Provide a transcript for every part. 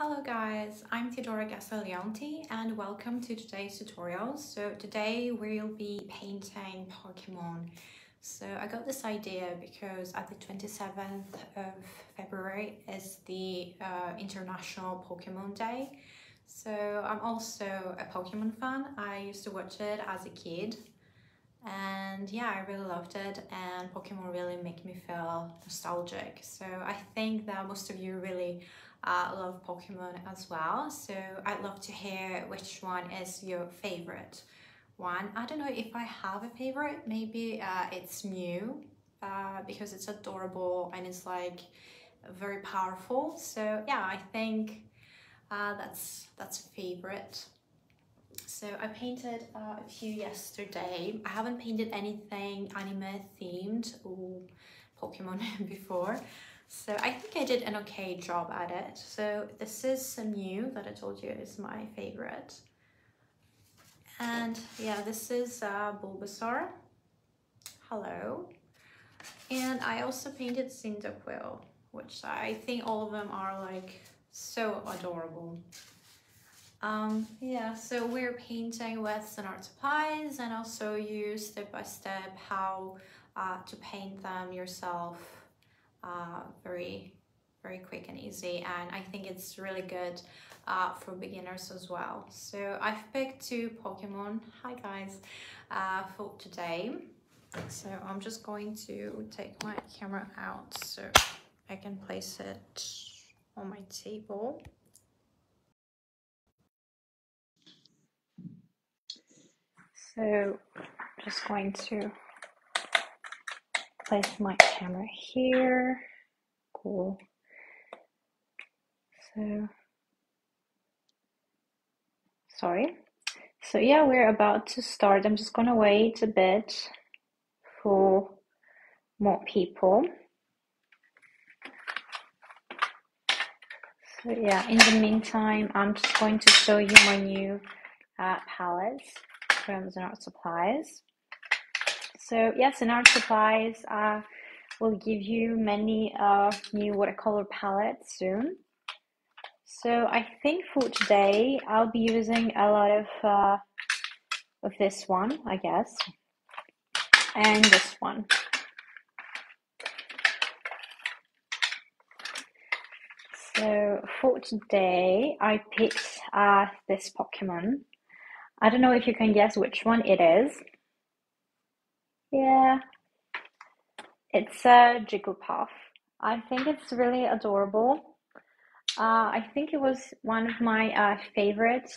Hello guys, I'm Theodora Gasolianti and welcome to today's tutorial. So today we'll be painting Pokemon. So I got this idea because at the 27th of February is the International Pokemon Day. So I'm also a Pokemon fan. I used to watch it as a kid and yeah, I really loved it, and Pokemon really make me feel nostalgic. So I think that most of you really love Pokemon as well, so I'd love to hear which one is your favorite one. I don't know if I have a favorite. Maybe it's Mew because it's adorable and it's like very powerful. So yeah, I think that's favorite. So I painted a few yesterday. I haven't painted anything anime themed or Pokemon before. So I think I did an okay job at it. So this is Mew that I told you is my favorite. And yeah, this is Bulbasaur. Hello. And I also painted Cyndaquil, which I think all of them are like so adorable. Yeah, so we're painting with Zen Art Supplies, and I'll show you step by step how to paint them yourself. Very quick and easy, and I think it's really good for beginners as well. So I've picked two Pokemon, hi guys, for today. So I'm just going to take my camera out so I can place it on my table. So I'm just going to place my camera here. Cool. So, sorry. So yeah, we're about to start. I'm just gonna wait a bit for more people. So yeah, in the meantime, I'm just going to show you my new palettes from Zen Art Supplies. So yes, in Art Supplies, we'll give you many new watercolor palettes soon. So I think for today, I'll be using a lot of this one, I guess, and this one. So for today, I picked this Pokemon. I don't know if you can guess which one it is. Yeah, it's a Jigglypuff. I think it's really adorable. I think it was one of my favorite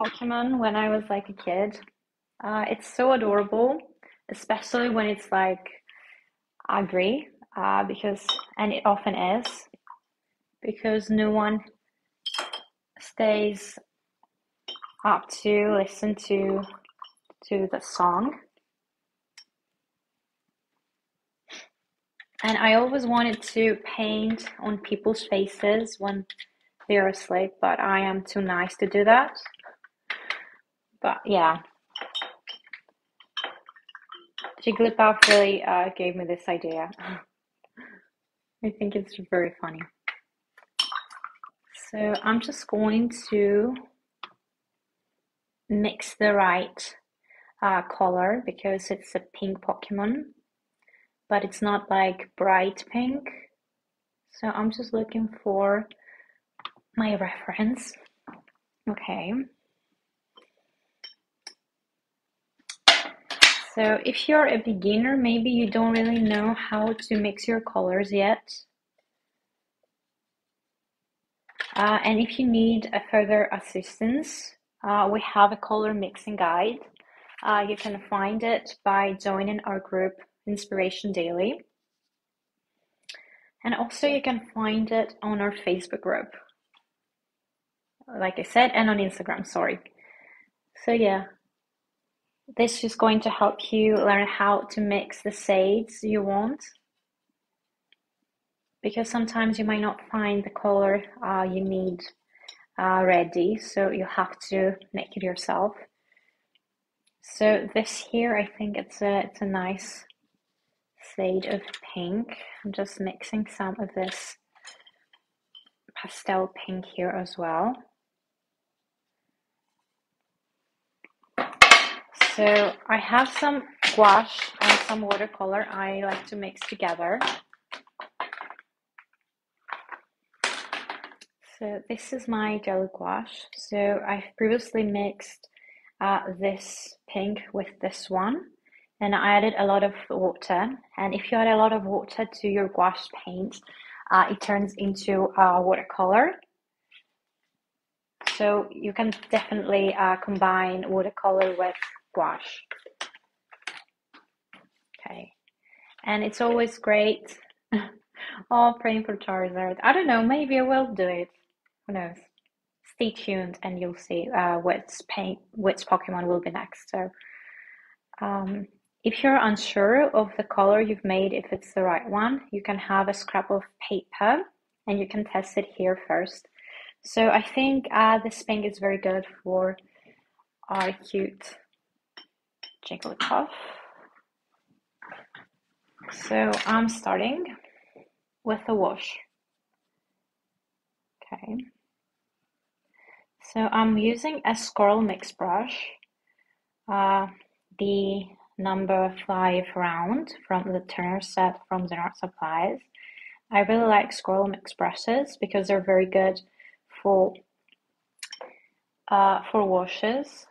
Pokemon when I was like a kid. It's so adorable, especially when it's like ugly, and it often is, because no one stays up to listen to the song. And I always wanted to paint on people's faces when they're asleep, but I am too nice to do that. But yeah, Jigglypuff really gave me this idea. I think it's very funny. So I'm just going to mix the right color, because it's a pink Pokemon, but it's not like bright pink. So I'm just looking for my reference. Okay. So if you're a beginner, maybe you don't really know how to mix your colors yet. And if you need a further assistance, we have a color mixing guide. You can find it by joining our group Inspiration Daily, and also you can find it on our Facebook group, like I said, and on Instagram, sorry. So yeah, this is going to help you learn how to mix the shades you want, because sometimes you might not find the color you need ready, so you have to make it yourself. So this here, I think it's a nice shade of pink. I'm just mixing some of this pastel pink here as well. So I have some gouache and some watercolor I like to mix together. So this is my gel gouache. So I've previously mixed this pink with this one, and I added a lot of water. And if you add a lot of water to your gouache paint, it turns into watercolor. So you can definitely combine watercolor with gouache. Okay, and it's always great. Oh, praying for Charizard. I don't know, maybe I will do it. Who knows? Stay tuned and you'll see which Pokemon will be next. So if you're unsure of the color you've made, if it's the right one, you can have a scrap of paper and you can test it here first. So I think this pink is very good for our cute Jigglypuff. So I'm starting with a wash. Okay. So I'm using a Squirrel Mix brush, the number 5 round from the Turner set from Zen Art Supplies. I really like Squirrel Mix brushes because they're very good for washes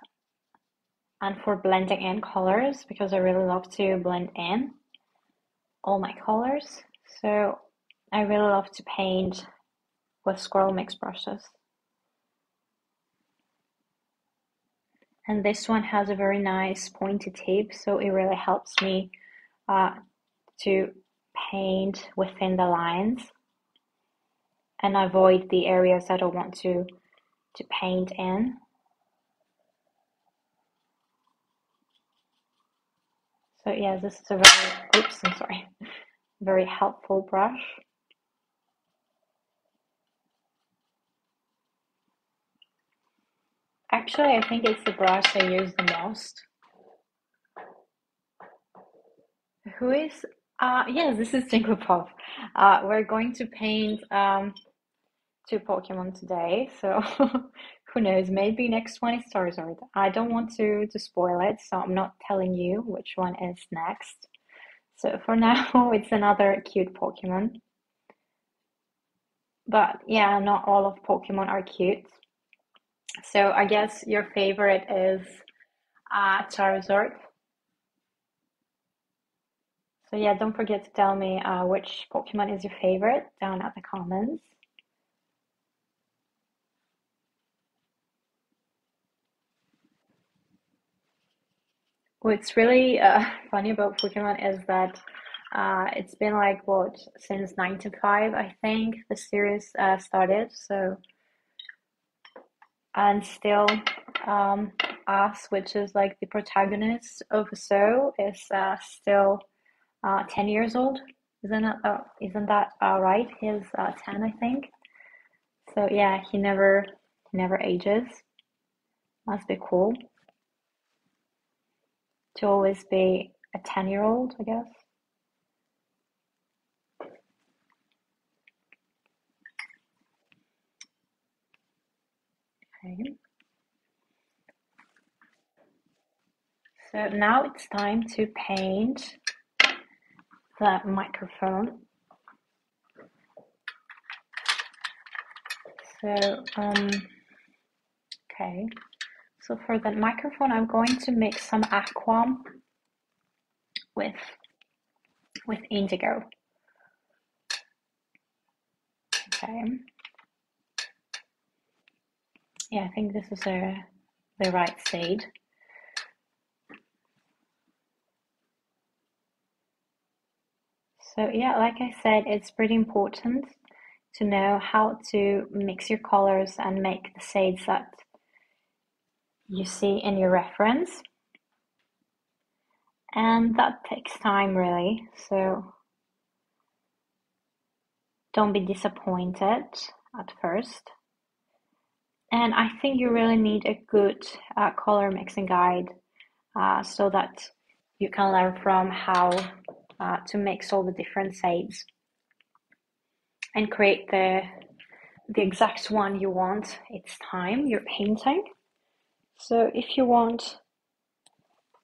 and for blending in colors, because I really love to blend in all my colors. So I really love to paint with Squirrel Mix brushes. And this one has a very nice pointy tip, so it really helps me to paint within the lines and avoid the areas I don't want to paint in. So yeah, this is a very, oops, I'm sorry, very helpful brush. Actually, I think it's the brush I use the most. Who is? Yes, this is Tinkerpuff. We're going to paint 2 Pokemon today, so who knows? Maybe next one is Charizard. I don't want to spoil it, so I'm not telling you which one is next. So for now, it's another cute Pokemon. But yeah, not all of Pokemon are cute. So I guess your favorite is Charizard. So yeah, don't forget to tell me which Pokemon is your favorite down at the comments. What's really funny about Pokemon is that it's been like, what, since 95, I think, the series started. So, and still us, which is like the protagonist of the show, is still 10 years old. Isn't that right? He's 10, I think. So yeah, he never ages. Must be cool to always be a 10-year-old, I guess. Okay. So now it's time to paint the microphone. So, okay. So for that microphone, I'm going to mix some aqua with indigo. Okay. Yeah, I think this is the right shade. So yeah, like I said, it's pretty important to know how to mix your colors and make the shades that you see in your reference. And that takes time, really. So don't be disappointed at first. And I think you really need a good color mixing guide so that you can learn from how to mix all the different shades and create the the exact one you want, it's time, you're painting. So if you want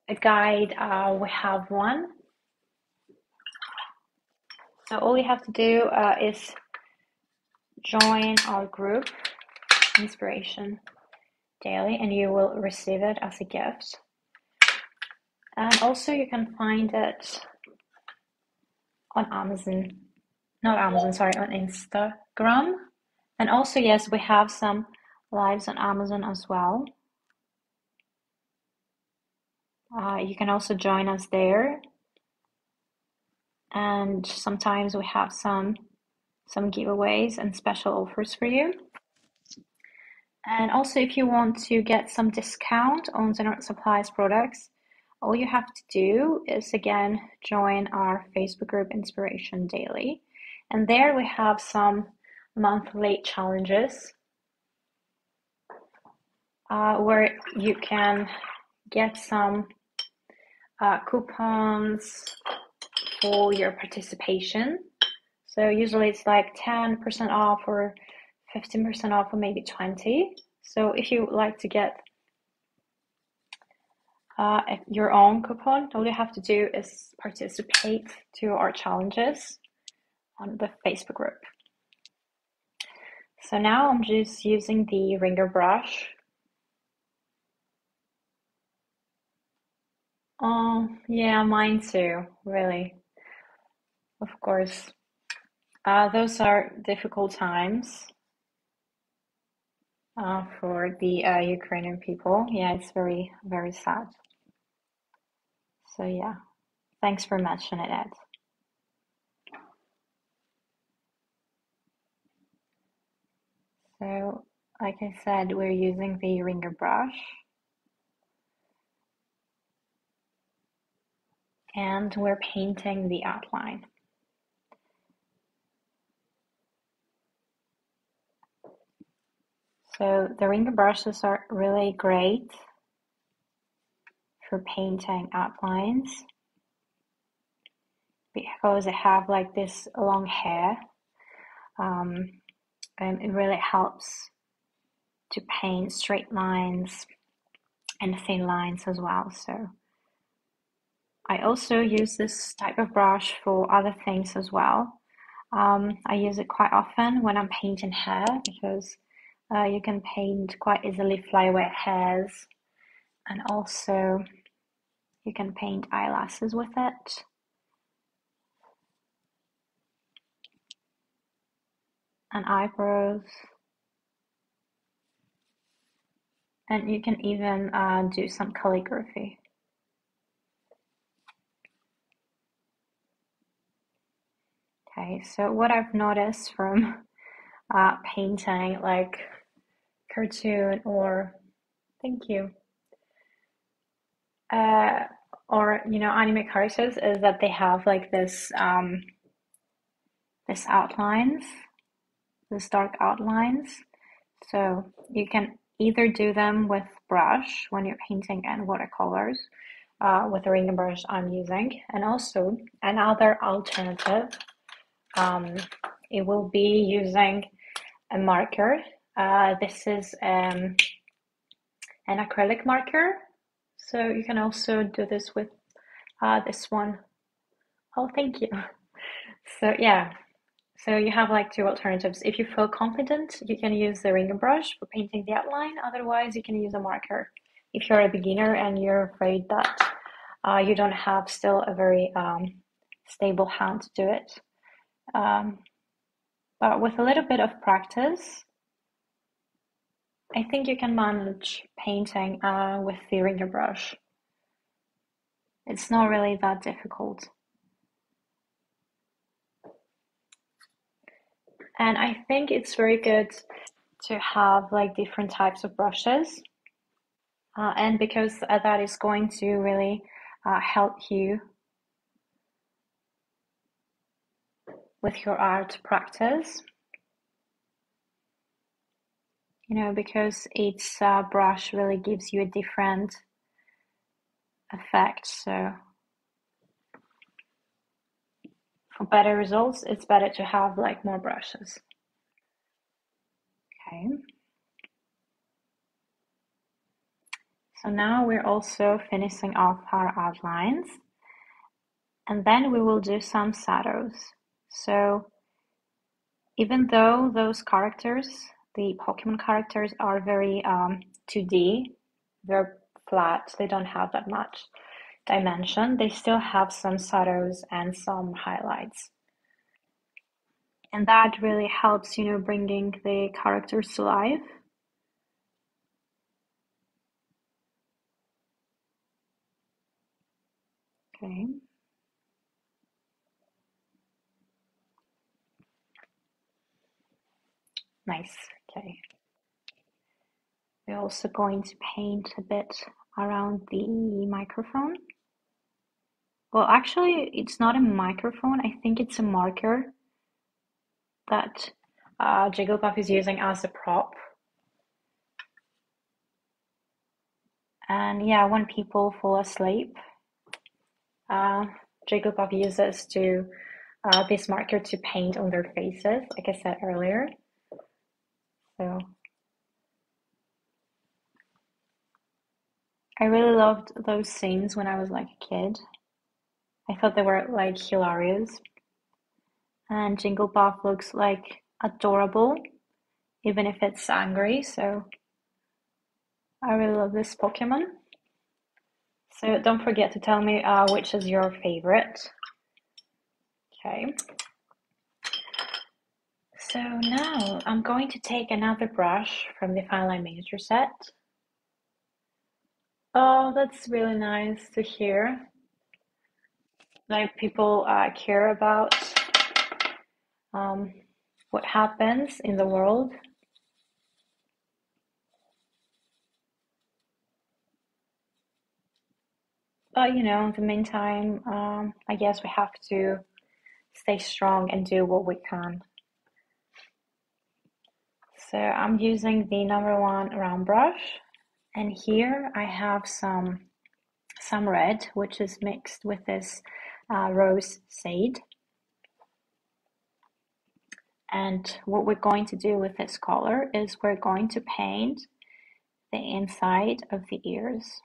a guide, we have one. So all you have to do is join our group, Inspiration Daily, and you will receive it as a gift. And also you can find it on Amazon, not Amazon, sorry, on Instagram. And also, yes, we have some lives on Amazon as well. You can also join us there. And sometimes we have some giveaways and special offers for you. And also, if you want to get some discount on Zen Art Supplies products, all you have to do is, again, join our Facebook group, Inspiration Daily. And there we have some monthly challenges where you can get some coupons for your participation. So usually it's like 10% off or 15% off or maybe 20. So if you would like to get your own coupon, all you have to do is participate to our challenges on the Facebook group. So now I'm just using the ringer brush. Oh, yeah, mine too, really. Of course. Those are difficult times for the Ukrainian people. Yeah, it's very, very sad. So yeah, thanks for mentioning it, Ed. So, like I said, we're using the ringer brush. And we're painting the outline. So the ringer brushes are really great for painting outlines because they have like this long hair, and it really helps to paint straight lines and thin lines as well. So I also use this type of brush for other things as well. I use it quite often when I'm painting hair because you can paint quite easily flyway hairs, and also you can paint eyelashes with it. And eyebrows. And you can even do some calligraphy. Okay, so what I've noticed from painting like cartoon or or you know, anime characters is that they have like this this outlines, this dark outlines. So you can either do them with brush when you're painting and watercolors with the ringer brush I'm using, and also another alternative. It will be using a marker. This is an acrylic marker. So you can also do this with this one. Oh, thank you. So yeah, so you have like two alternatives. If you feel confident, you can use the ringer brush for painting the outline. Otherwise, you can use a marker. If you're a beginner and you're afraid that you don't have still a very stable hand to do it. But with a little bit of practice, I think you can manage painting with the ringer brush. It's not really that difficult. And I think it's very good to have like different types of brushes. And because that is going to really help you with your art practice, you know, because each brush really gives you a different effect. So for better results, it's better to have like more brushes. Okay. So now we're also finishing off our outlines, and then we will do some shadows. So even though those characters, the Pokemon characters, are very 2D, they're flat, they don't have that much dimension, they still have some shadows and some highlights. And that really helps, you know, bringing the characters to life. Okay. Nice, okay. We're also going to paint a bit around the microphone. Well, actually, it's not a microphone. I think it's a marker that Jigglypuff is using as a prop. And yeah, when people fall asleep, Jigglypuff uses this marker to paint on their faces, like I said earlier. So I really loved those scenes when I was like a kid. I thought they were like hilarious. And Jigglypuff looks like adorable, even if it's angry. So I really love this Pokemon. So don't forget to tell me which is your favorite. Okay. So now I'm going to take another brush from the Fine Line Miniature set. Oh, that's really nice to hear. Like people care about what happens in the world. But you know, in the meantime, I guess we have to stay strong and do what we can. So I'm using the #1 round brush. And here I have some red, which is mixed with this rose shade. And what we're going to do with this color is we're going to paint the inside of the ears.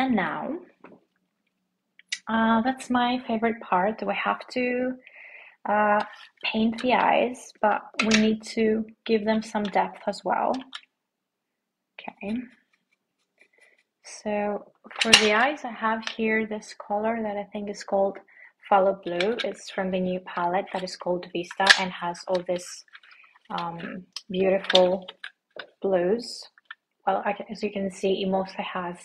And now, that's my favorite part. We have to paint the eyes, but we need to give them some depth as well. Okay. So for the eyes, I have here this color that I think is called Phthalo Blue. It's from the new palette that is called Vista and has all this beautiful blues. Well, as you can see, it mostly has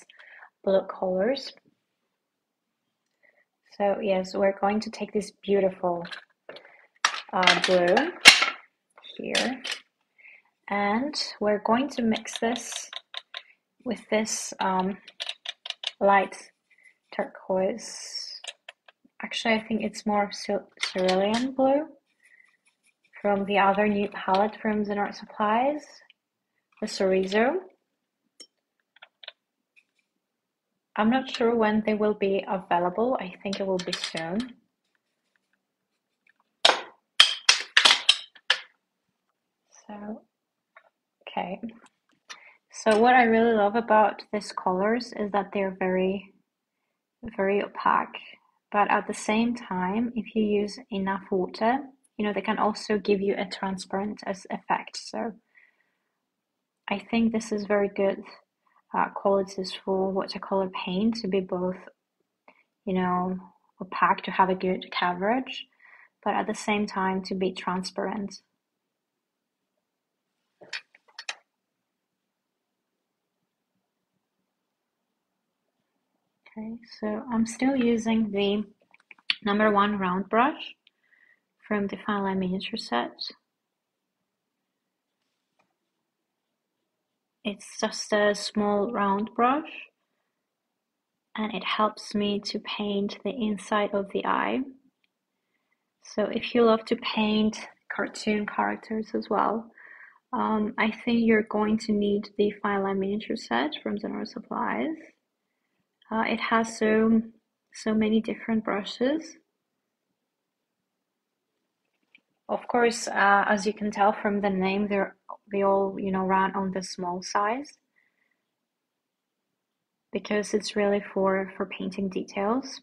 blue colors. So yes, we're going to take this beautiful blue here, and we're going to mix this with this light turquoise. Actually, I think it's more cerulean blue from the other new palette from Zen Art Supplies, the Cerezo. I'm not sure when they will be available. I think it will be soon. So, okay. So what I really love about these colors is that they're very, very opaque. But at the same time, if you use enough water, you know, they can also give you a transparent effect. So I think this is very good. Qualities for watercolor paint, to be both, you know, opaque, to have a good coverage, but at the same time to be transparent. Okay, so I'm still using the #1 round brush from the Fine Line Miniature set. It's just a small round brush, and it helps me to paint the inside of the eye. So if you love to paint cartoon characters as well, I think you're going to need the Fine Line miniature set from Zen Art Supplies. It has so many different brushes. Of course, as you can tell from the name, they all, you know, run on the small size because it's really for painting details.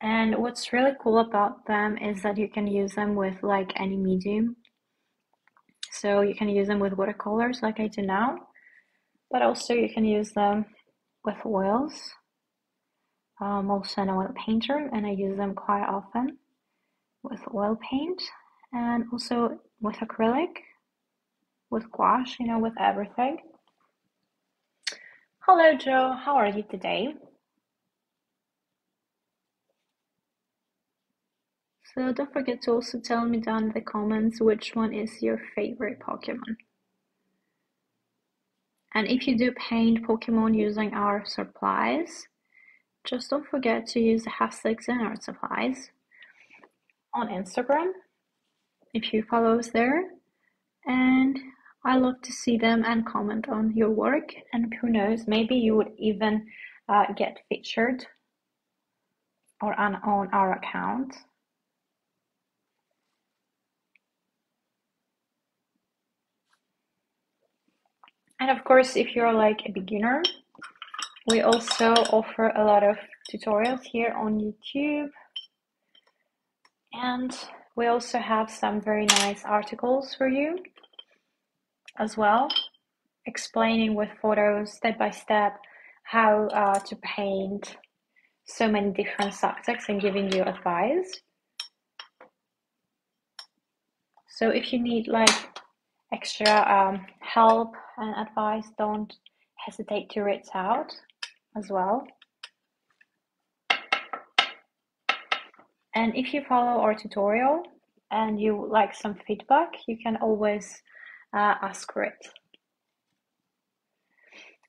And what's really cool about them is that you can use them with like any medium. So you can use them with watercolors like I do now, but also you can use them with oils. I'm also an oil painter and I use them quite often with oil paint and also with acrylic, with gouache, you know, with everything. Hello, Joe. How are you today? So don't forget to also tell me down in the comments which one is your favorite Pokemon. And if you do paint Pokemon using our supplies, just don't forget to use the hashtag Zen Art Supplies on Instagram if you follow us there. And I love to see them and comment on your work. And who knows, maybe you would even get featured or on our account. And of course, if you're like a beginner, we also offer a lot of tutorials here on YouTube, and we also have some very nice articles for you as well, explaining with photos step by step how to paint so many different subjects and giving you advice. So if you need like extra help and advice, don't hesitate to reach out as well. And if you follow our tutorial and you would like some feedback, you can always ask for it.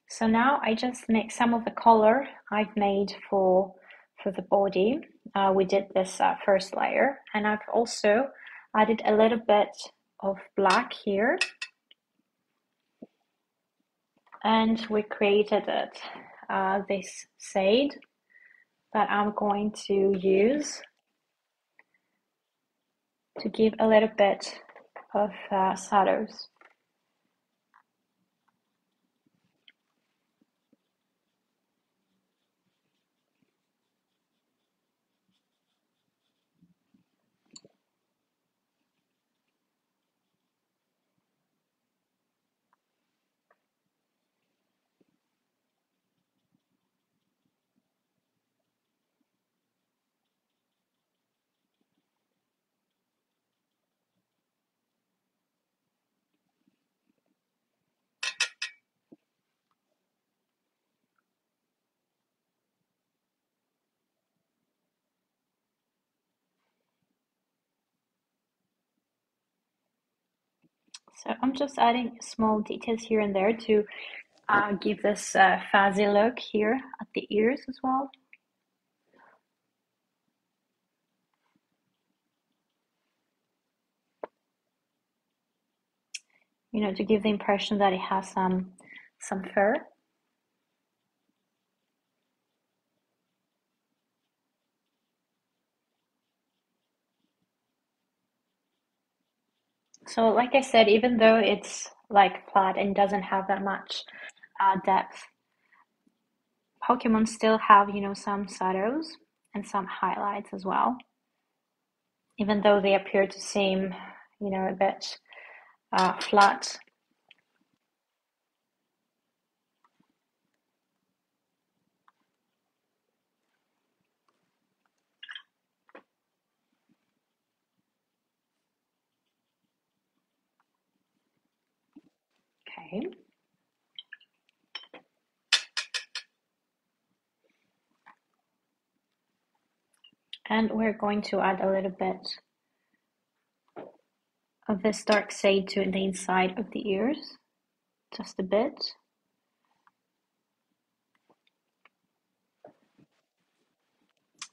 So now I just make some of the color I've made for the body. We did this first layer, and I've also added a little bit of black here, and we created it this shade that I'm going to use to give a little bit of shadows. So I'm just adding small details here and there to give this fuzzy look here at the ears as well. You know, to give the impression that it has some fur. So like I said, even though it's like flat and doesn't have that much depth, Pokemon still have, you know, some shadows and some highlights as well. Even though they appear to seem, you know, a bit flat. And we're going to add a little bit of this dark shade to the inside of the ears, just a bit.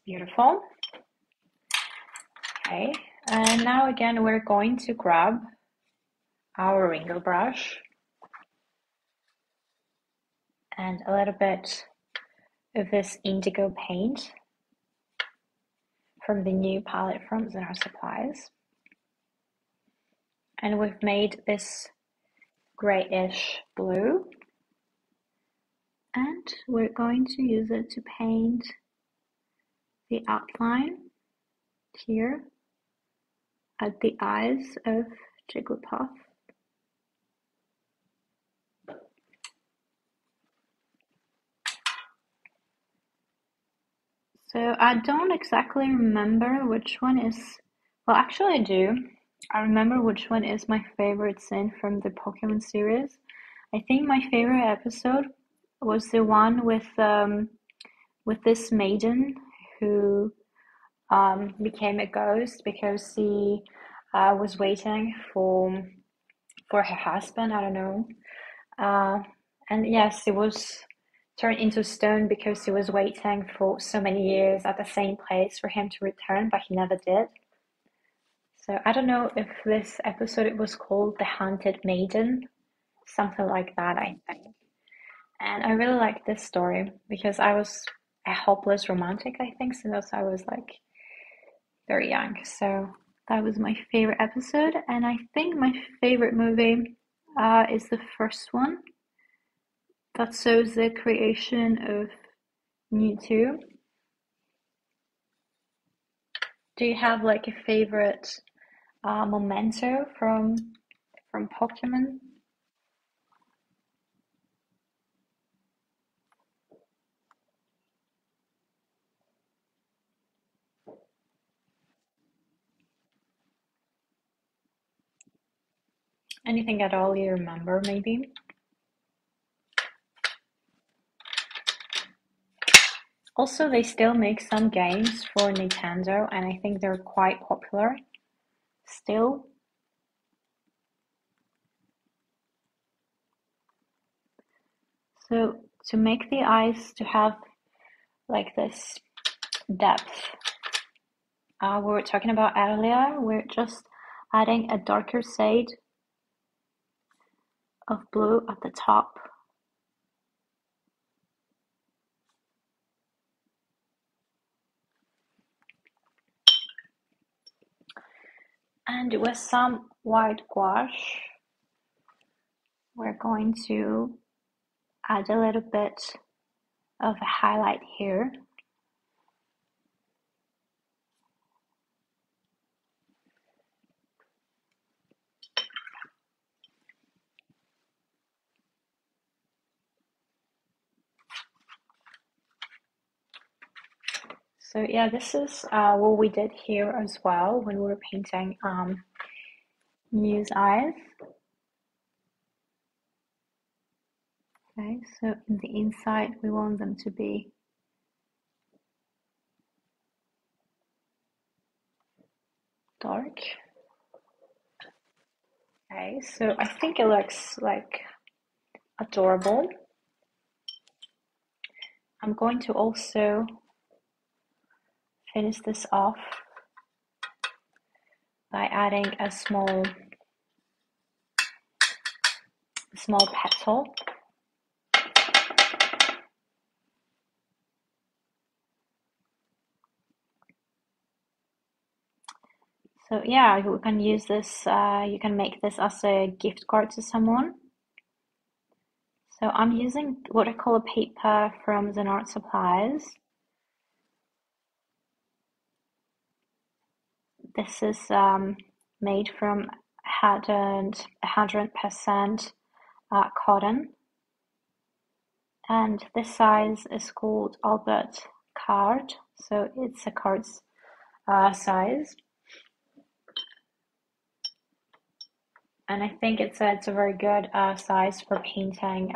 Beautiful. Okay, and now again we're going to grab our wrinkle brush and a little bit of this indigo paint from the new palette from Zen Art Supplies. And we've made this grayish blue, and we're going to use it to paint the outline here at the eyes of Jigglypuff. So I don't exactly remember which one is, well actually I do. I remember which one is my favorite scene from the Pokemon series. I think my favorite episode was the one with this maiden who became a ghost because she was waiting for her husband, I don't know. And yes, she was turned into stone because she was waiting for so many years at the same place for him to return, but he never did. So I don't know if this episode it was called The Haunted Maiden, something like that, I think. And I really liked this story because I was a hopeless romantic, I think, since I was like very young. So that was my favorite episode, and I think my favorite movie is the first one that shows the creation of Mewtwo. Do you have like a favorite memento from Pokemon? Anything at all you remember, maybe? Also, they still make some games for Nintendo, and I think they're quite popular still. So, to make the eyes to have like this depth we were talking about earlier, we're just adding a darker shade of blue at the top. And with some white gouache, we're going to add a little bit of a highlight here. So yeah, this is what we did here as well when we were painting Mew's eyes. Okay, so in the inside we want them to be dark. Okay, so I think it looks like adorable. I'm going to also finish this off by adding a small petal. So yeah, you can use this, you can make this as a gift card to someone. So I'm using watercolor paper from Zen Art Supplies. This is made from 100% cotton, and this size is called Albert card, so it's a card's size, and I think it's a very good size for painting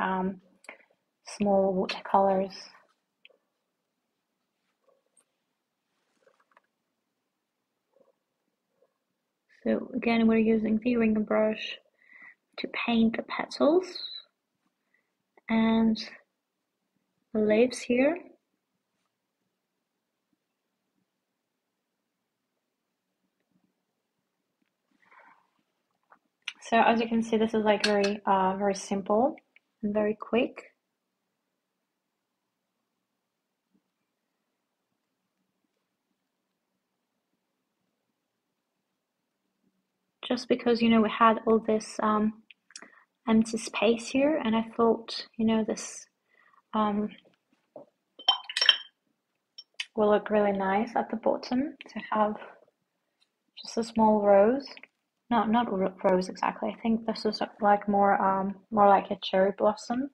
small watercolors. So again, we're using the wrinkle brush to paint the petals and the leaves here. So as you can see, this is like very, very simple and very quick. Just because, you know, we had all this empty space here, and I thought, you know, this will look really nice at the bottom to have just a small rose. No, not rose exactly. I think this is like more, more like a cherry blossom.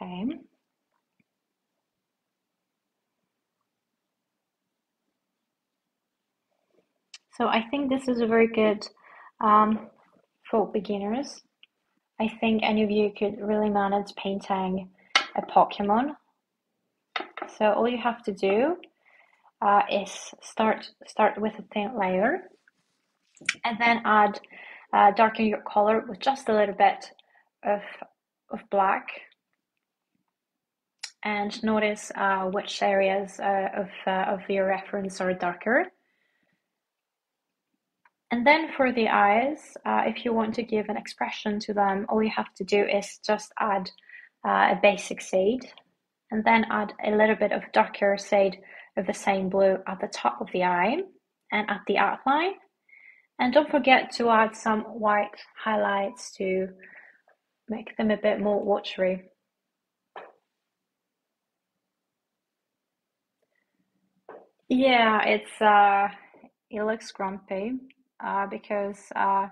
Okay. So I think this is a very good for beginners. I think any of you could really manage painting a Pokemon. So all you have to do is start with a thin layer, and then add darken your color with just a little bit of black. And notice which areas of your reference are darker. And then for the eyes, if you want to give an expression to them, all you have to do is just add a basic shade, and then add a little bit of darker shade of the same blue at the top of the eye and at the outline. And don't forget to add some white highlights to make them a bit more watery. Yeah, it's it looks grumpy because I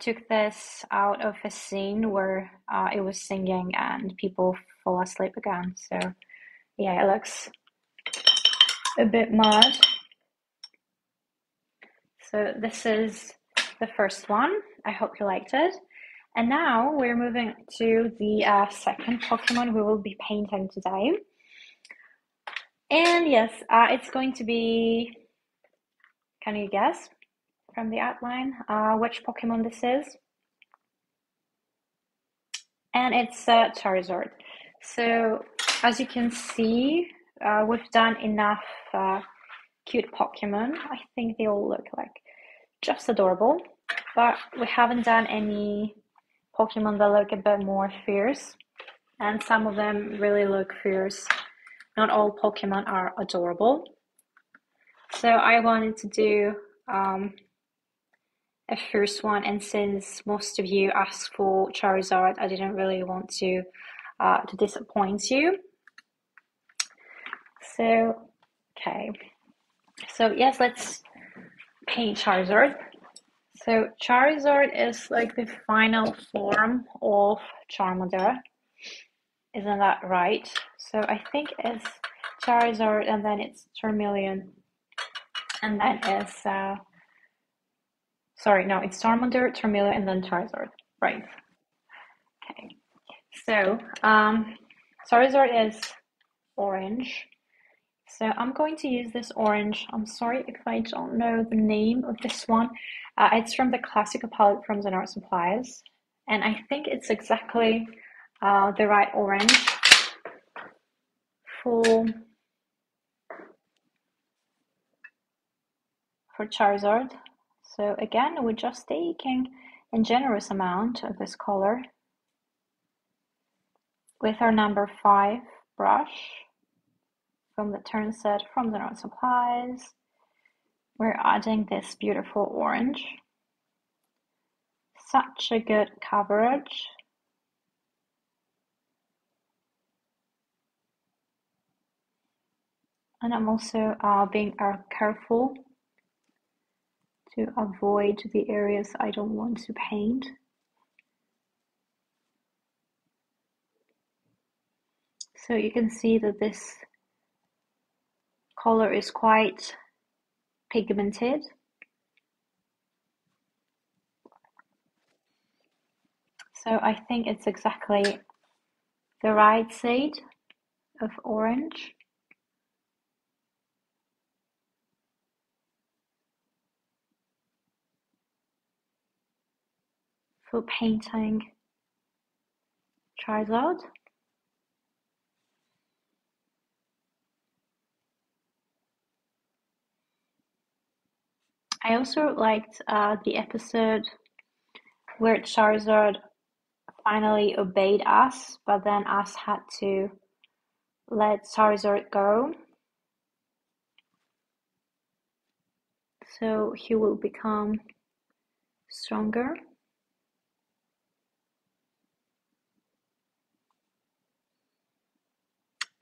took this out of a scene where it was singing and people fall asleep again. So yeah, it looks a bit mad. So this is the first one. I hope you liked it. And now we're moving to the second Pokemon we will be painting today. And yes, it's going to be, can you guess from the outline which Pokemon this is? And it's Charizard. So as you can see, we've done enough cute Pokemon. I think they all look like just adorable, but we haven't done any Pokemon that look a bit more fierce, and some of them really look fierce. Not all Pokemon are adorable. So I wanted to do a first one, and since most of you asked for Charizard, I didn't really want to disappoint you. So, okay. So yes, let's paint Charizard. So Charizard is like the final form of Charmander. Isn't that right? So I think it's Charizard, and then it's Charmeleon, and then it's, sorry, no, it's Charmander, Charmeleon, and then Charizard, right? Okay, so Charizard is orange, so I'm going to use this orange. I'm sorry if I don't know the name of this one. It's from the Classico palette from Zen Art Supplies, and I think it's exactly the right orange for Charizard. So again, we're just taking a generous amount of this color with our number 5 brush from the turn set from the Art Supplies. We're adding this beautiful orange. Such a good coverage. And I'm also being careful to avoid the areas I don't want to paint. So you can see that this color is quite pigmented. So I think it's exactly the right side of orange. For painting Charizard. I also liked the episode where Charizard finally obeyed us, but then us had to let Charizard go. So he will become stronger.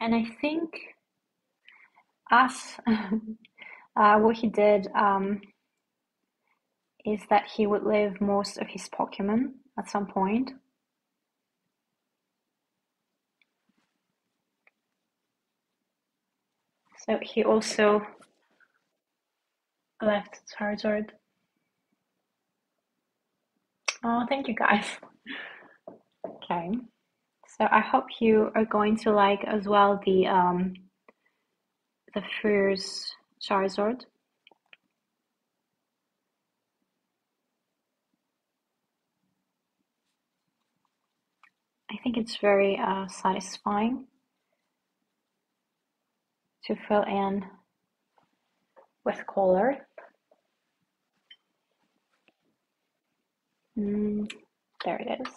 And I think us, what he did is that he would leave most of his Pokemon at some point. So he also left Charizard. Oh, thank you guys. Okay. So I hope you are going to like as well the first Charizard. I think it's very satisfying to fill in with color. There it is.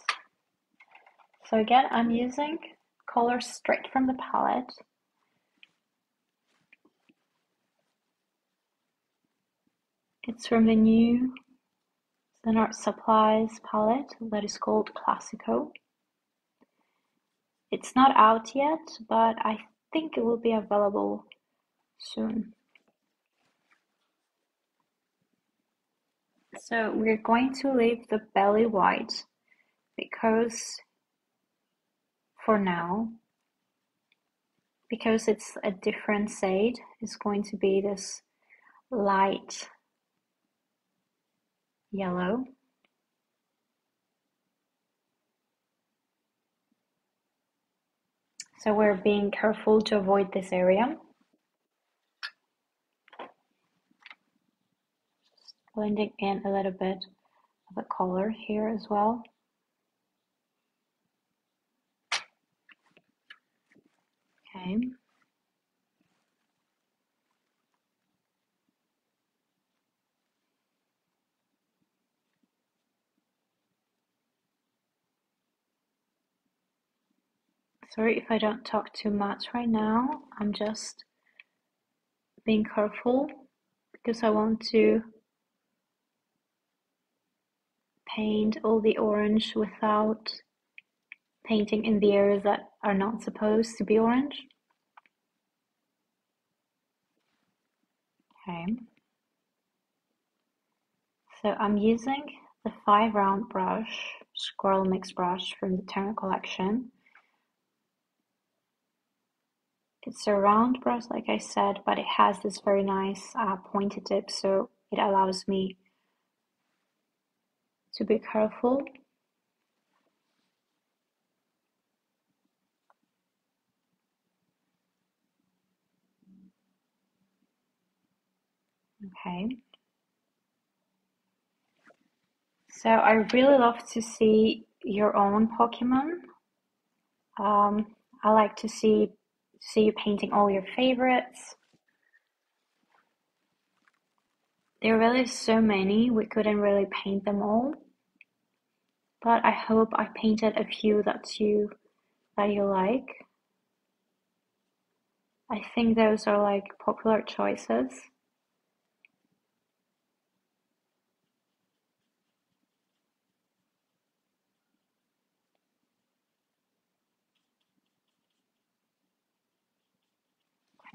So again, I'm using color straight from the palette. It's from the new Zen Art Supplies palette that is called Classico. It's not out yet, but I think it will be available soon. So we're going to leave the belly white because for now, because it's a different shade, it's going to be this light yellow. So we're being careful to avoid this area. Just blending in a little bit of the color here as well. Okay. Sorry if I don't talk too much right now. I'm just being careful because I want to paint all the orange without painting in the areas that are not supposed to be orange. Okay. So I'm using the 5-round brush, squirrel mix brush from the Turner Collection. It's a round brush, like I said, but it has this very nice pointed tip, so it allows me to be careful. Okay. So I really love to see your own Pokemon. I like to see you painting all your favorites. There are really so many, we couldn't really paint them all. But I hope I painted a few that you like. I think those are like popular choices.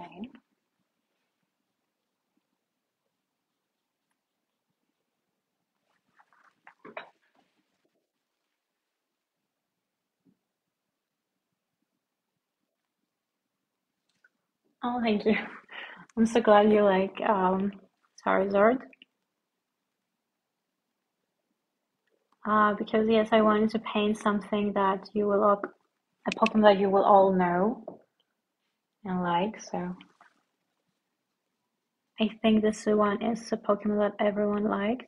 Okay. Oh, thank you. I'm so glad you like Charizard. Because yes, I wanted to paint something that you will a Pokemon that you will all know and like, so I think this one is a Pokemon that everyone likes.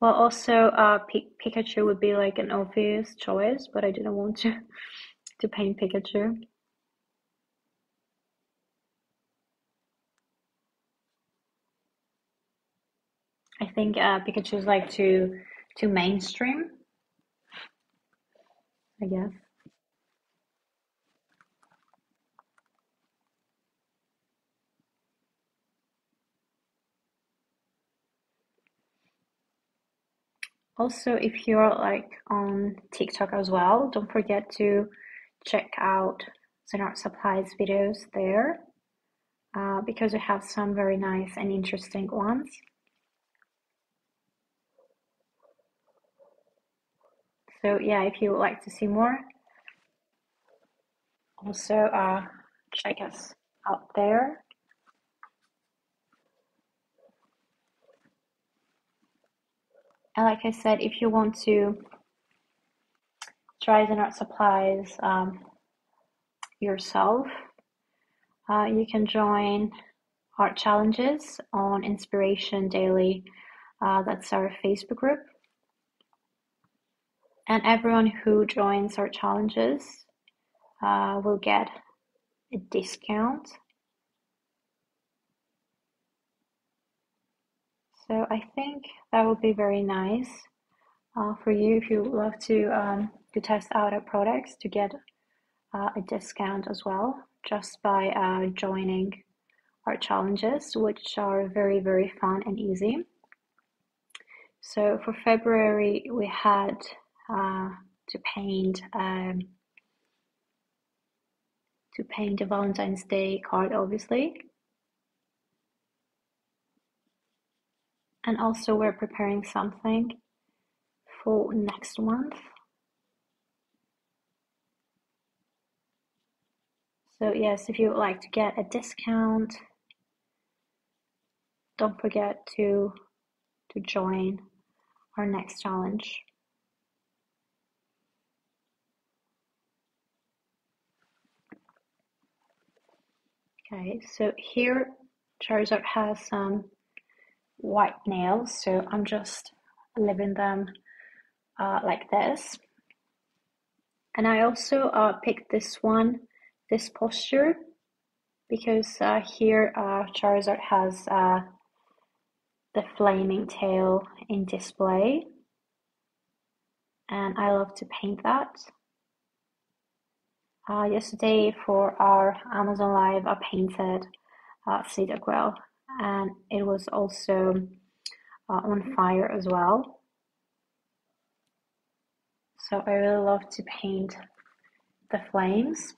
Well, also Pikachu would be like an obvious choice, but I didn't want to paint Pikachu. I think Pikachu is like too mainstream, I guess. Also, if you're like on TikTok as well, don't forget to check out Zen Art Supplies videos there, because we have some very nice and interesting ones. So yeah, if you would like to see more, also check us out there. And like I said, if you want to try Zen Art Supplies yourself, you can join art challenges on Inspiration Daily. That's our Facebook group. And everyone who joins our challenges will get a discount. So I think that would be very nice for you if you would love to test out our products, to get a discount as well, just by joining our challenges, which are very, very fun and easy. So for February, we had to paint a Valentine's Day card, obviously. And also we're preparing something for next month. So yes, if you would like to get a discount, don't forget to join our next challenge. Okay, so here Charizard has some white nails, so I'm just leaving them like this. And I also picked this one, this posture, because here Charizard has the flaming tail in display, and I love to paint that. Yesterday for our Amazon Live, I painted Cyndaquil, and it was also on fire as well. So I really love to paint the flames.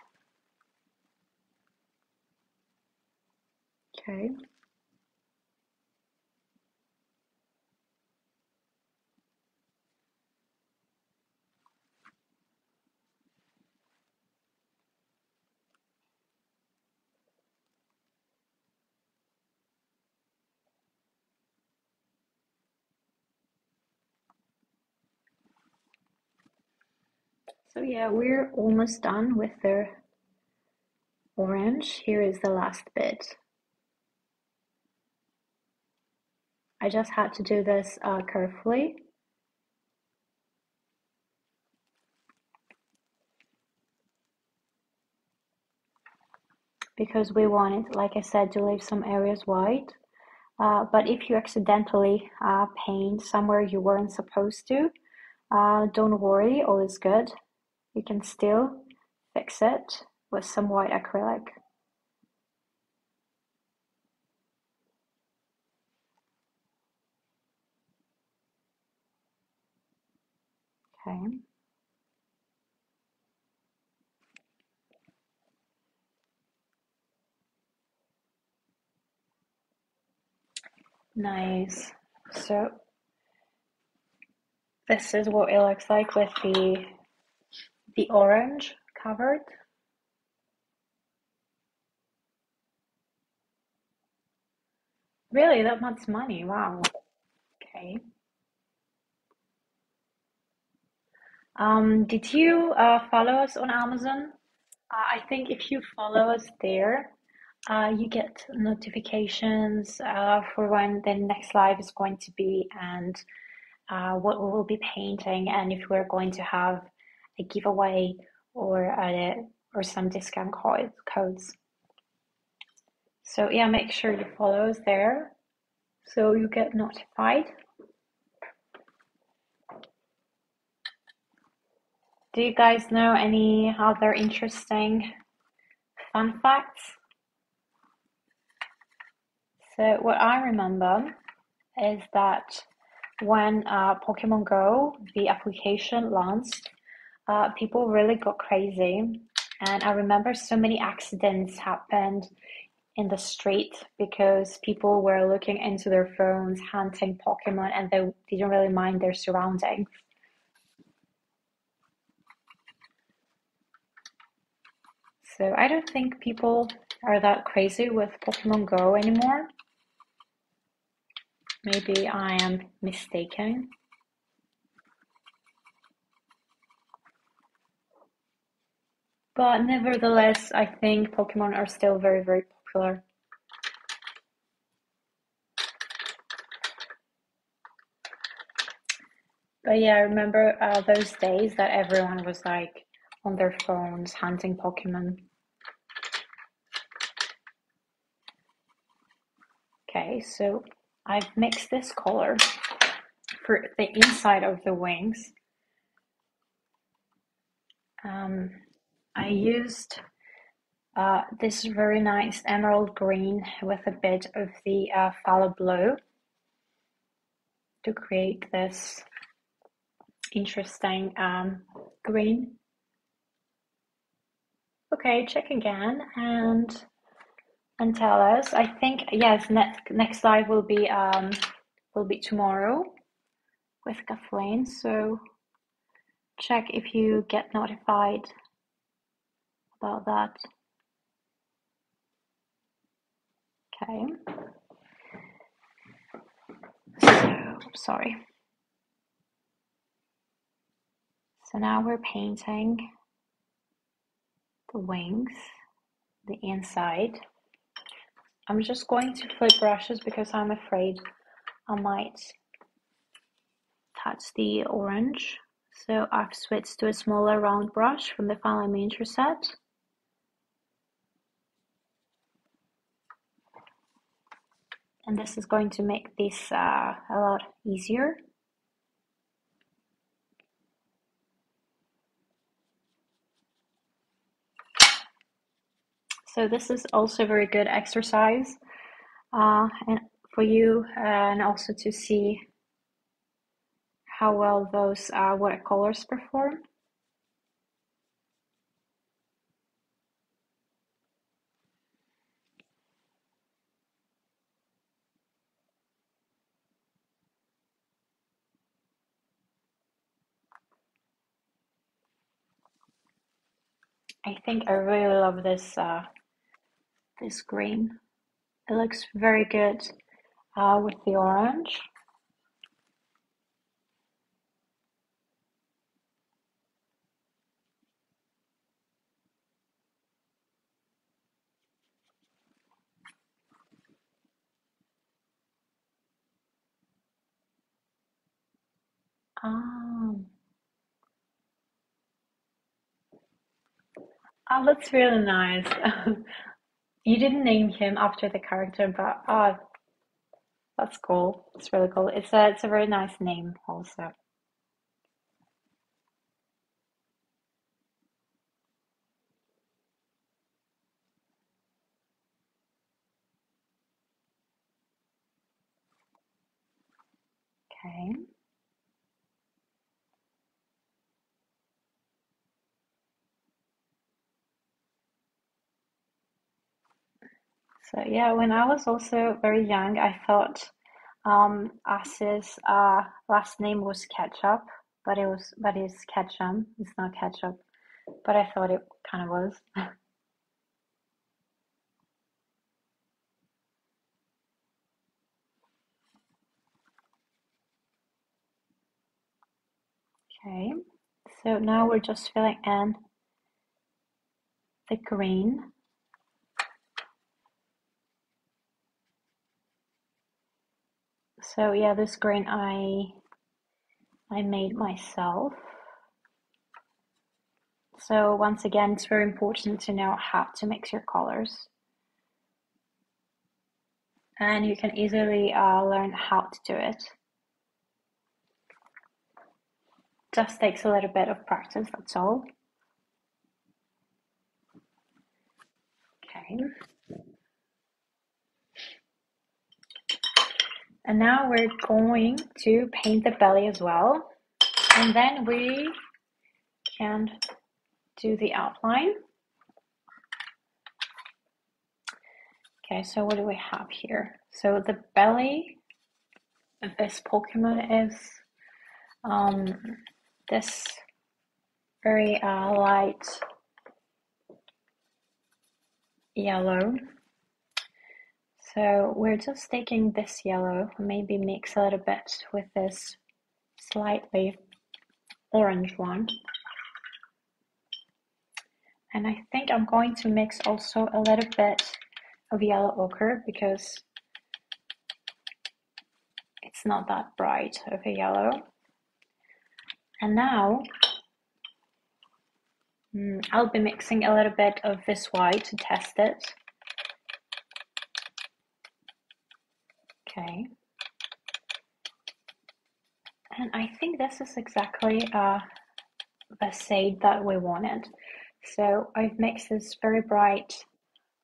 Okay. So yeah, we're almost done with the orange. Here is the last bit. I just had to do this carefully. Because we wanted, like I said, to leave some areas white. But if you accidentally paint somewhere you weren't supposed to, don't worry, all is good. You can still fix it with some white acrylic. Okay. Nice. So this is what it looks like with the orange covered. Really, that much money, wow. Okay. Did you follow us on Amazon? I think if you follow us there, you get notifications for when the next live is going to be, and what we will be painting, and if we're going to have a giveaway or some discount codes. So yeah, make sure you follow us there so you get notified. Do you guys know any other interesting fun facts? So what I remember is that when Pokemon Go, the application launched, people really got crazy. And I remember so many accidents happened in the street because people were looking into their phones, hunting Pokemon, and they didn't really mind their surroundings. So I don't think people are that crazy with Pokemon Go anymore. Maybe I am mistaken. But nevertheless, I think Pokemon are still very, very popular. But yeah, I remember those days that everyone was like on their phones hunting Pokemon. Okay, so I've mixed this color for the inside of the wings. I used this very nice emerald green with a bit of the phthalo blue to create this interesting green. Okay, check again and tell us. I think yes, next live will be tomorrow with Kathleen, so check if you get notified about that. Okay. So sorry. So now we're painting the wings, the inside. I'm just going to flip brushes because I'm afraid I might touch the orange. So I've switched to a smaller round brush from the Phthalo miniature set. And this is going to make this a lot easier. So this is also a very good exercise and for you and also to see how well those watercolors perform. I think I really love this this green. It looks very good with the orange. Oh, that's really nice. You didn't name him after the character, but that's cool. It's really cool. It's a very nice name also. Okay. So yeah, when I was also very young, I thought As's last name was Ketchup, but it's Ketchum. It's not Ketchup, but I thought it kind of was. Okay, So now we're just filling in the green. So yeah, this green I made myself. So once again, it's very important to know how to mix your colors. And you can easily learn how to do it. Just takes a little bit of practice, that's all. Okay. And now we're going to paint the belly as well. And then we can do the outline. Okay, so what do we have here? So the belly of this Pokemon is this very light yellow. So we're just taking this yellow, maybe mix a little bit with this slightly orange one. And I think I'm going to mix also a little bit of yellow ochre, because it's not that bright of a yellow. And now I'll be mixing a little bit of this white to test it. Okay, and I think this is exactly the shade that we wanted. So I've mixed this very bright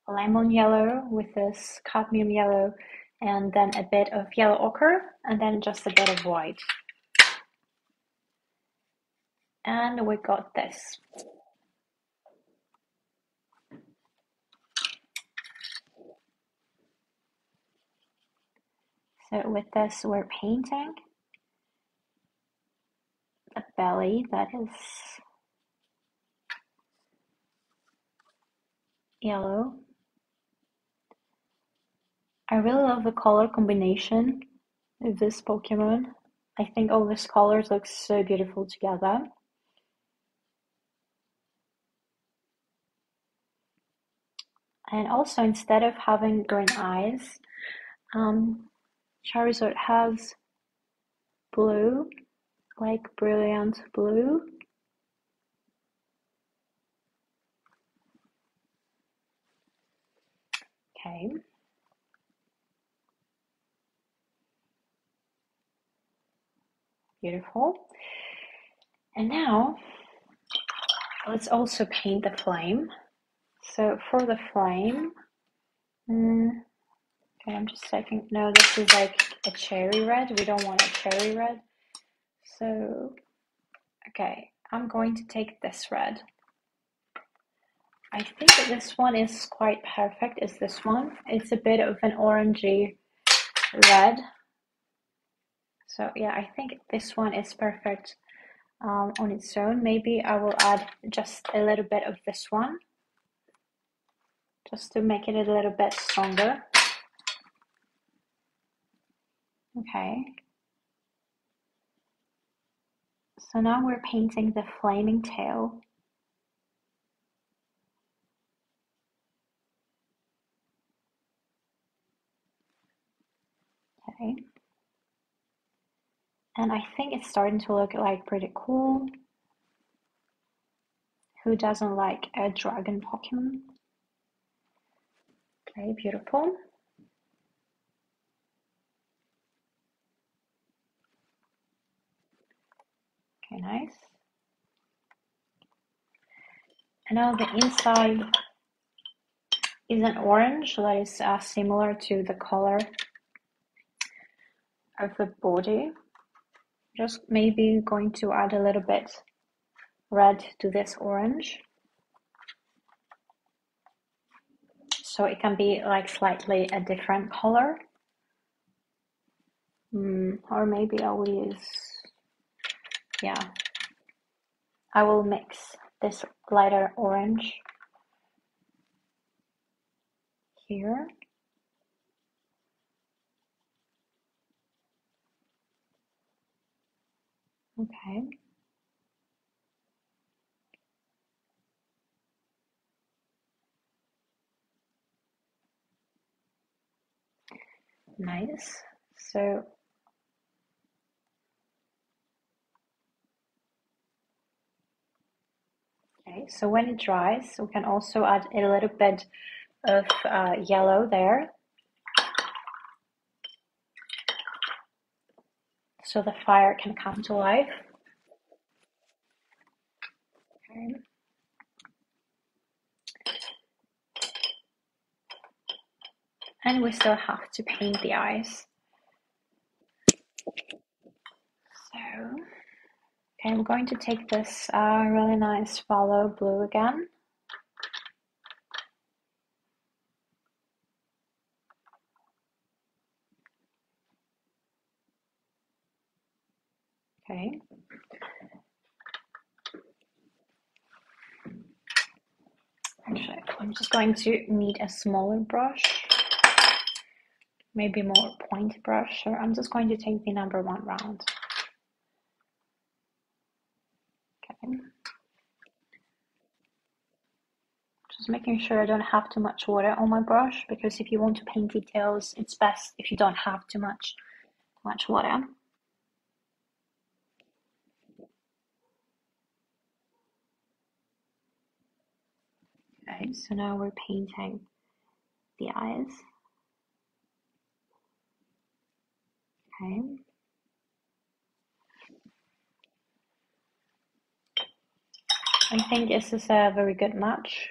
lemon yellow with this cadmium yellow, and then a bit of yellow ochre, and then just a bit of white, and we got this. So with this we're painting the belly that is yellow. I really love the color combination of this Pokemon. I think all these colors look so beautiful together. And also, instead of having green eyes, Charizard has blue, like brilliant blue. Okay. Beautiful. And now let's also paint the flame. So for the flame, okay, I'm just taking, no, this is like a cherry red. We don't want a cherry red. So, okay, I'm going to take this red. I think that this one is quite perfect, is this one. It's a bit of an orangey red. So yeah, I think this one is perfect on its own. Maybe I will add just a little bit of this one, just to make it a little bit stronger. Okay. So now we're painting the flaming tail. Okay. And I think it's starting to look like pretty cool. Who doesn't like a dragon Pokemon? Okay, beautiful. Okay, nice. And now the inside is an orange that is similar to the color of the body. Just maybe going to add a little bit red to this orange, so it can be like slightly a different color. Or maybe I will use, yeah, I will mix this lighter orange here. Okay. Nice. So okay, so when it dries, we can also add a little bit of yellow there. So the fire can come to life. Okay. And we still have to paint the eyes. So, okay, I'm going to take this really nice Phthalo Blue again. Okay. Actually, I'm just going to need a smaller brush, maybe more point brush. Or I'm just going to take the number one round. Okay. Just making sure I don't have too much water on my brush, because if you want to paint details, it's best if you don't have too much water. Okay, so now we're painting the eyes. Okay. I think this is a very good match.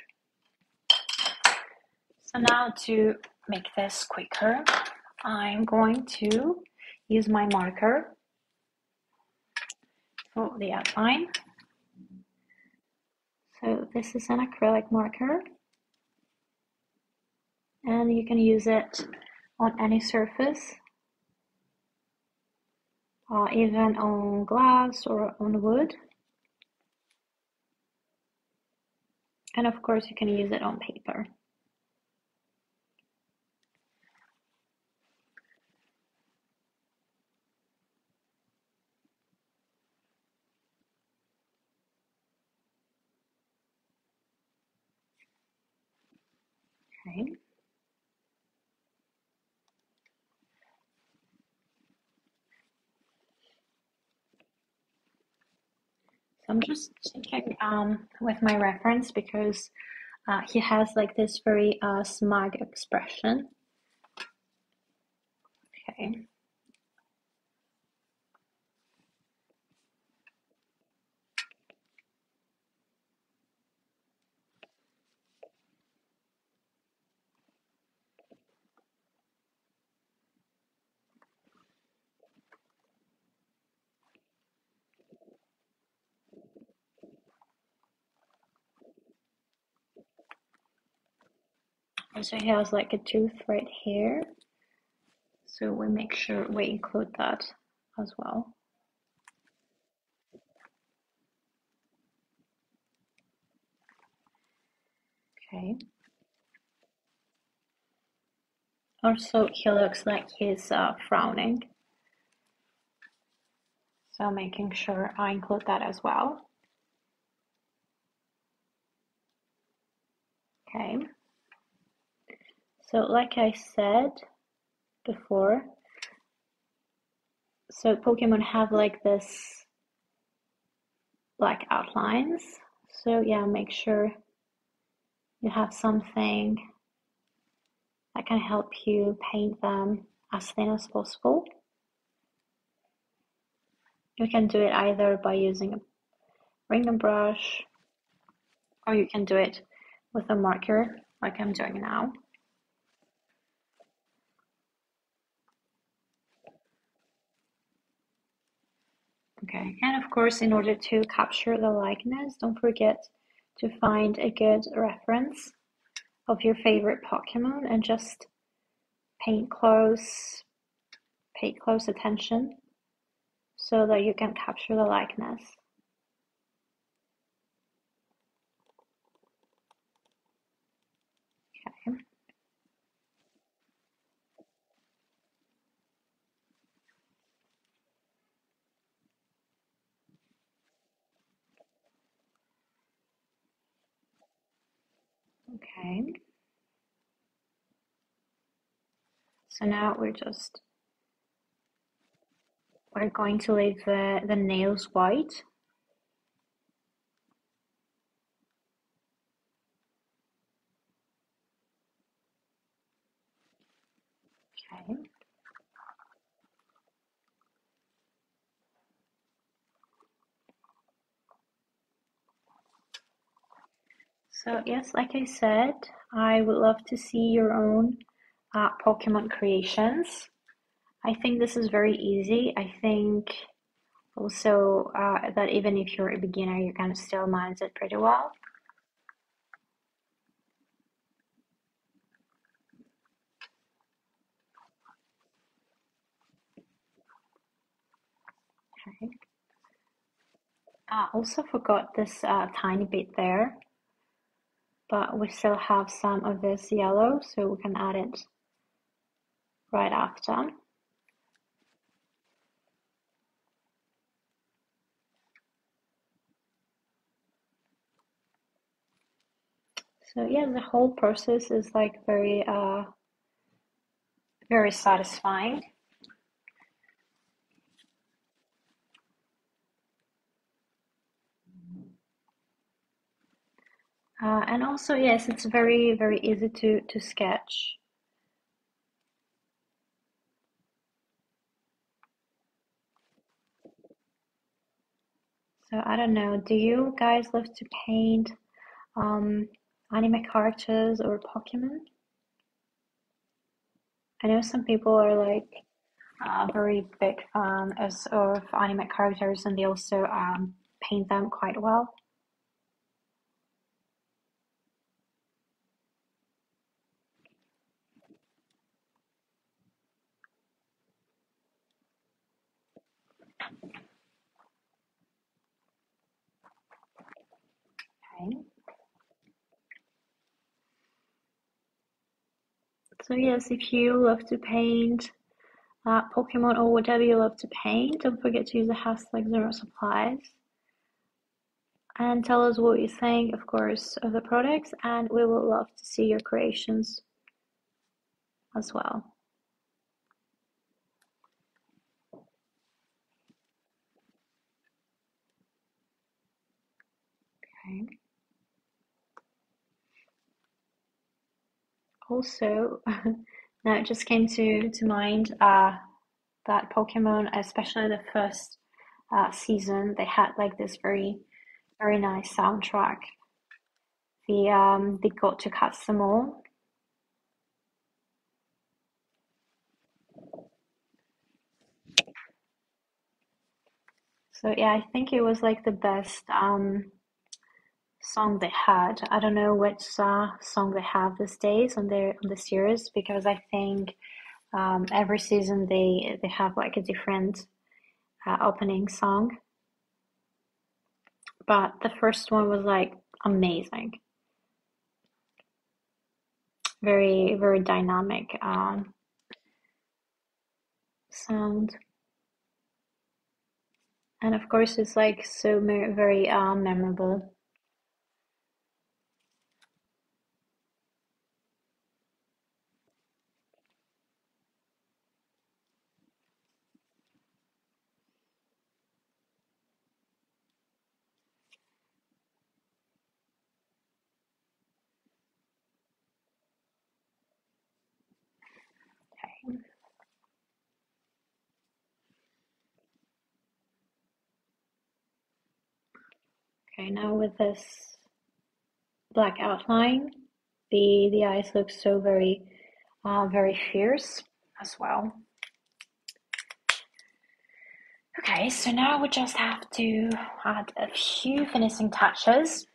So now, to make this quicker, I'm going to use my marker for the outline. So this is an acrylic marker, and you can use it on any surface, even on glass or on wood. And of course, you can use it on paper. Okay. So I'm just checking with my reference, because he has like this very smug expression. Okay. So he has like a tooth right here, so we make sure we include that as well. Okay. Also, he looks like he's frowning, so making sure I include that as well. Okay. So like I said before, so Pokemon have like this black outlines. So yeah, make sure you have something that can help you paint them as thin as possible. You can do it either by using a ring brush, or you can do it with a marker like I'm doing now. Okay, and of course, in order to capture the likeness, don't forget to find a good reference of your favorite Pokemon and just pay close attention so that you can capture the likeness. Okay. So now we're going to leave the nails white. Okay. So yes, like I said, I would love to see your own Pokemon creations. I think this is very easy. I think also that even if you're a beginner, you can still manage it pretty well. Okay. I also forgot this tiny bit there, but we still have some of this yellow, so we can add it right after. So yeah, the whole process is like very, very satisfying. And also, yes, it's very, very easy to sketch. So I don't know, do you guys love to paint anime characters or Pokemon? I know some people are like very big fans of anime characters, and they also paint them quite well. Okay. So yes, if you love to paint Pokemon or whatever you love to paint, don't forget to use the hashtag Zen Art Supplies. And tell us what you think, of course, of the products, and we would love to see your creations as well. Okay. Also, now it just came to mind that Pokemon, especially the first season, they had like this very, very nice soundtrack. They got to cut them all. So yeah, I think it was like the best song they had. I don't know which song they have these days on their on the series, because I think every season they have like a different opening song. But the first one was like amazing, very, very dynamic sound. And of course, it's like so very memorable. Okay, now with this black outline, the eyes look so very, very fierce as well. Okay, so now we just have to add a few finishing touches.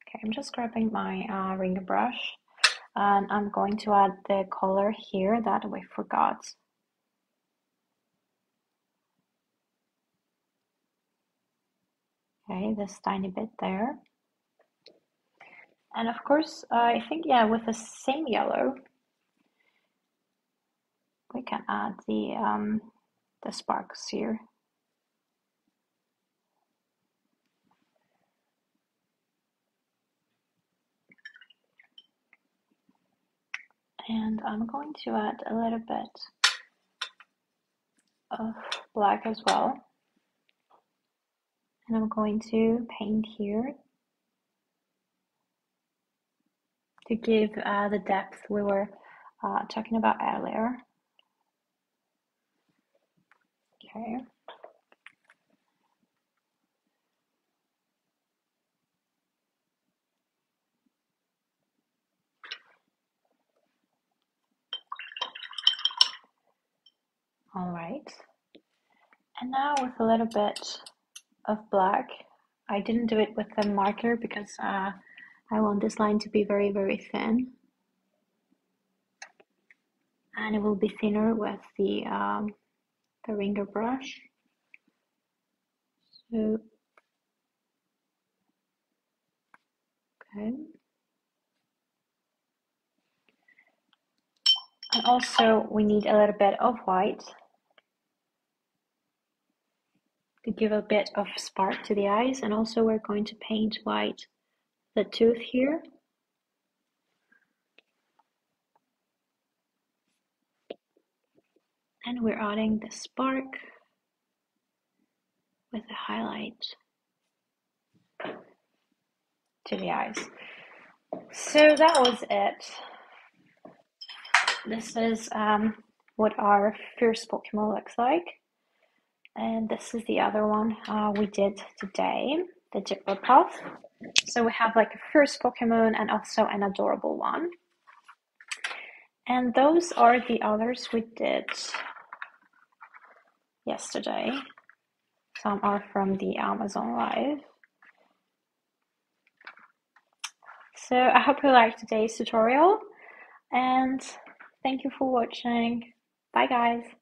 Okay, I'm just grabbing my ringer brush, and I'm going to add the color here that we forgot. Okay, this tiny bit there. And of course, I think, yeah, with the same yellow, we can add the sparks here. and I'm going to add a little bit of black as well, and I'm going to paint here to give the depth we were talking about earlier. Okay. All right. And now with a little bit of black. I didn't do it with a marker because I want this line to be very, very thin. And it will be thinner with the ringer brush. So, okay. And also we need a little bit of white to give a bit of spark to the eyes. And also we're going to paint white the tooth here. And we're adding the spark with a highlight to the eyes. So that was it. This is what our Fierce Pokemon looks like. And this is the other one we did today, the Jigglypuff. So we have like a fierce Pokemon and also an adorable one. And those are the others we did yesterday. Some are from the Amazon Live. So I hope you liked today's tutorial, and thank you for watching. Bye guys.